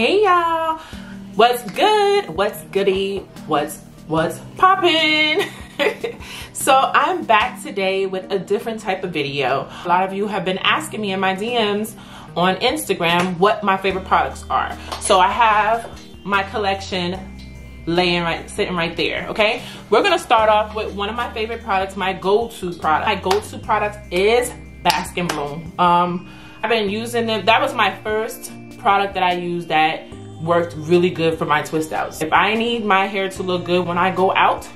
Hey y'all, what's good, what's goody, what's poppin'? So I'm back today with a different type of video. A lot of you have been asking me in my DMs on Instagram what my favorite products are. So I have my collection sitting right there, okay? We're gonna start off with one of my favorite products, my go-to product. My go-to product is Baskin Bloom. I've been using them. That was my first product that I used that worked really good for my twist outs. If I need my hair to look good when I go out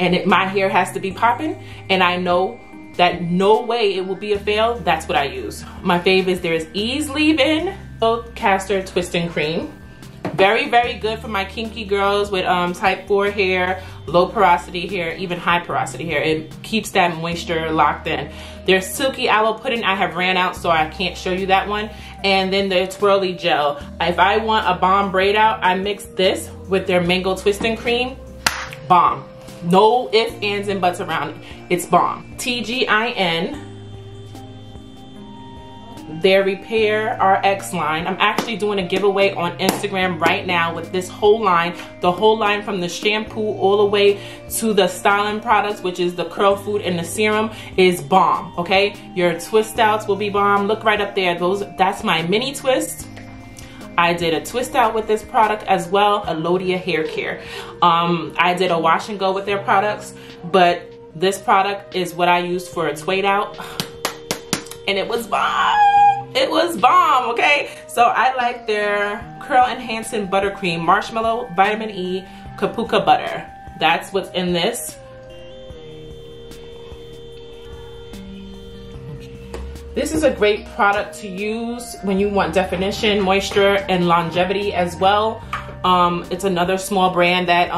and my hair has to be popping and I know that no way it will be a fail, that's what I use. My favorites, there's Ease Leave In Oat Caster Twisting Cream. Very, very good for my kinky girls with type 4 hair, low porosity hair, even high porosity hair. It keeps that moisture locked in. There's Silky Aloe Pudding. I have ran out, so I can't show you that one. And then their Twirly Gel. If I want a bomb braid out, I mix this with their Mango Twisting Cream. Bomb. No ifs, ands, and buts around it. It's bomb. T-G-I-N. Their Repair RX line. I'm actually doing a giveaway on Instagram right now with this whole line. The whole line from the shampoo all the way to the styling products, which is the curl food and the serum, is bomb, okay? Your twist outs will be bomb. Look right up there. That's my mini twist. I did a twist out with this product as well. Alodia Hair Care. I did a wash and go with their products, but this product is what I used for a twist out. And it was bomb. It was bomb, okay? So I like their Curl Enhancing Buttercream, Marshmallow, Vitamin E, Kapuka Butter. That's what's in this. This is a great product to use when you want definition, moisture, and longevity as well. It's another small brand that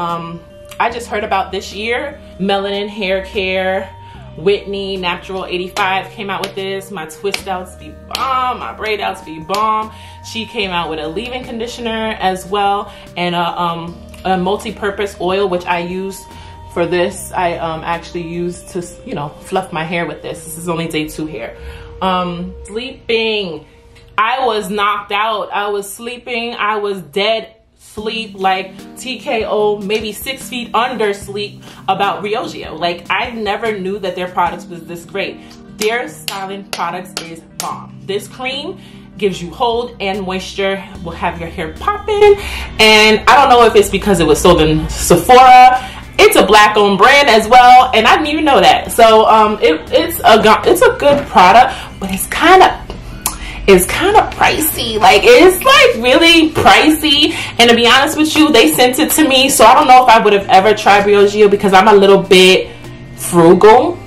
I just heard about this year. Melanin Hair Care. Whitney Natural 85 came out with this. My twist outs be bomb, my braid outs be bomb. She came out with a leave-in conditioner as well, and a multi-purpose oil, which I used for this. I actually used to, you know, fluff my hair with this. This is only day 2 hair. Sleeping. I was knocked out. I was sleeping. I was dead sleep, like TKO, maybe 6 feet under sleep about Rio Gio. Like, I never knew that their products was this great. Their styling products is bomb. This cream gives you hold and moisture, will have your hair popping. And I don't know if it's because it was sold in Sephora. It's a black owned brand as well, and I didn't even know that. So it's a good product, but it's kind of pricey. Like, it's like really pricey, and to be honest with you, they sent it to me, so I don't know if I would have ever tried Briogeo because I'm a little bit frugal,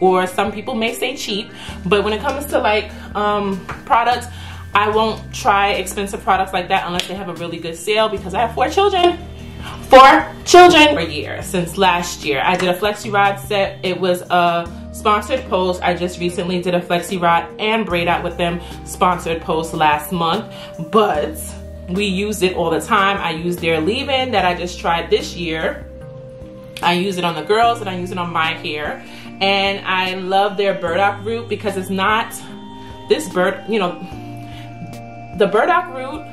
or some people may say cheap, but when it comes to like products, I won't try expensive products like that unless they have a really good sale, because I have 4 children. 4 children. For a year, since last year, I did a flexi rod set. It was a sponsored post. I just recently did a flexi rod and braid out with them sponsored post last month, but we used it all the time. I used their leave-in that I just tried this year. I use it on the girls and I use it on my hair, and I love their burdock root because it's not this bird, you know, the burdock root.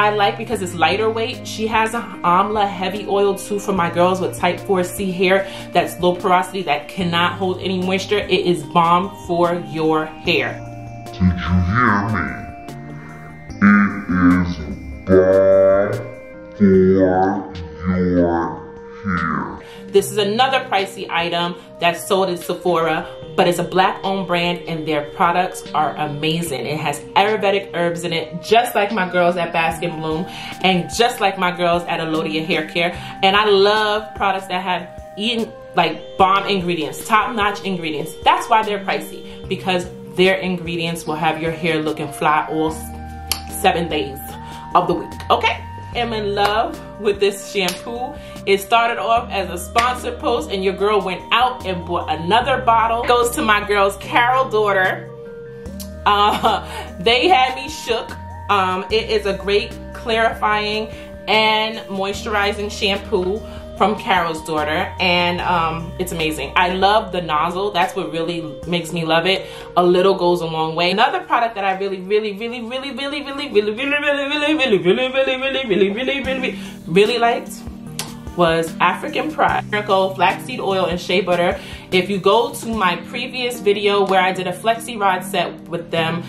I like because it's lighter weight. She has an Amla heavy oil too for my girls with type 4C hair that's low porosity, that cannot hold any moisture. It is bomb for your hair. Did you hear me? It is bomb for your hair. This is another pricey item that's sold at Sephora, but it's a black owned brand and their products are amazing. It has Ayurvedic herbs in it, just like my girls at Baskin Bloom and just like my girls at Alodia Hair Care. And I love products that have like bomb ingredients, top-notch ingredients. That's why they're pricey, because their ingredients will have your hair looking fly all 7 days of the week, okay? I'm in love with this shampoo. It started off as a sponsored post, and your girl went out and bought another bottle. It goes to my girls, Carol Daughter. They had me shook. It is a great clarifying and moisturizing shampoo. from Carol's Daughter, and it's amazing. I love the nozzle. That's what really makes me love it. A little goes a long way. Another product that I really liked was African Pride Miracle Flaxseed Oil and Shea Butter. If you go to my previous video where I did a flexi rod set with them,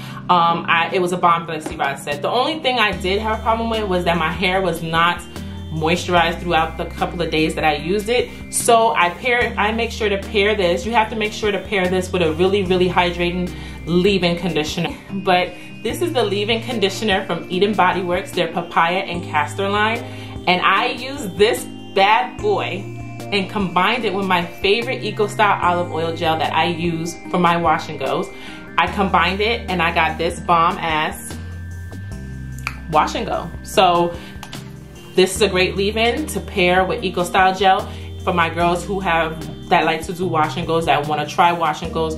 it was a bomb flexi rod set. The only thing I did have a problem with was that my hair was not moisturized throughout the couple of days that I used it. So I make sure to pair this. You have to make sure to pair this with a really, really hydrating leave-in conditioner. But this is the leave-in conditioner from Eden Body Works, their papaya and castor line. And I use this bad boy and combined it with my favorite Eco Style olive oil gel that I use for my wash and goes. I combined it and I got this bomb ass wash and go. So this is a great leave-in to pair with Eco Style gel for my girls who have that like to do wash and goes, that want to try wash and goes,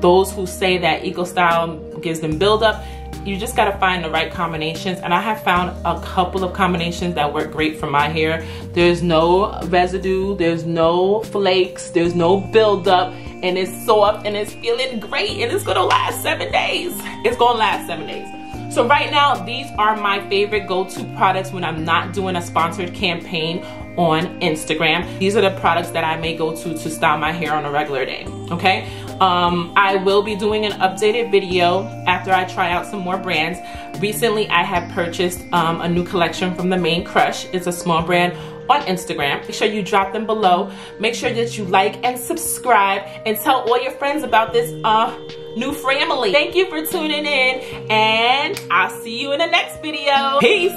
those who say that Eco Style gives them build up. You just gotta find the right combinations, and I have found a couple of combinations that work great for my hair. There's no residue, there's no flakes, there's no buildup, and it's soft and it's feeling great, and it's gonna last 7 days. It's gonna last 7 days. So right now, these are my favorite go-to products when I'm not doing a sponsored campaign on Instagram. These are the products that I may go to style my hair on a regular day, okay? I will be doing an updated video after I try out some more brands. Recently, I have purchased a new collection from The Main Crush. It's a small brand on Instagram. Make sure you drop them below. Make sure that you like and subscribe and tell all your friends about this new family. Thank you for tuning in, and I'll see you in the next video. Peace!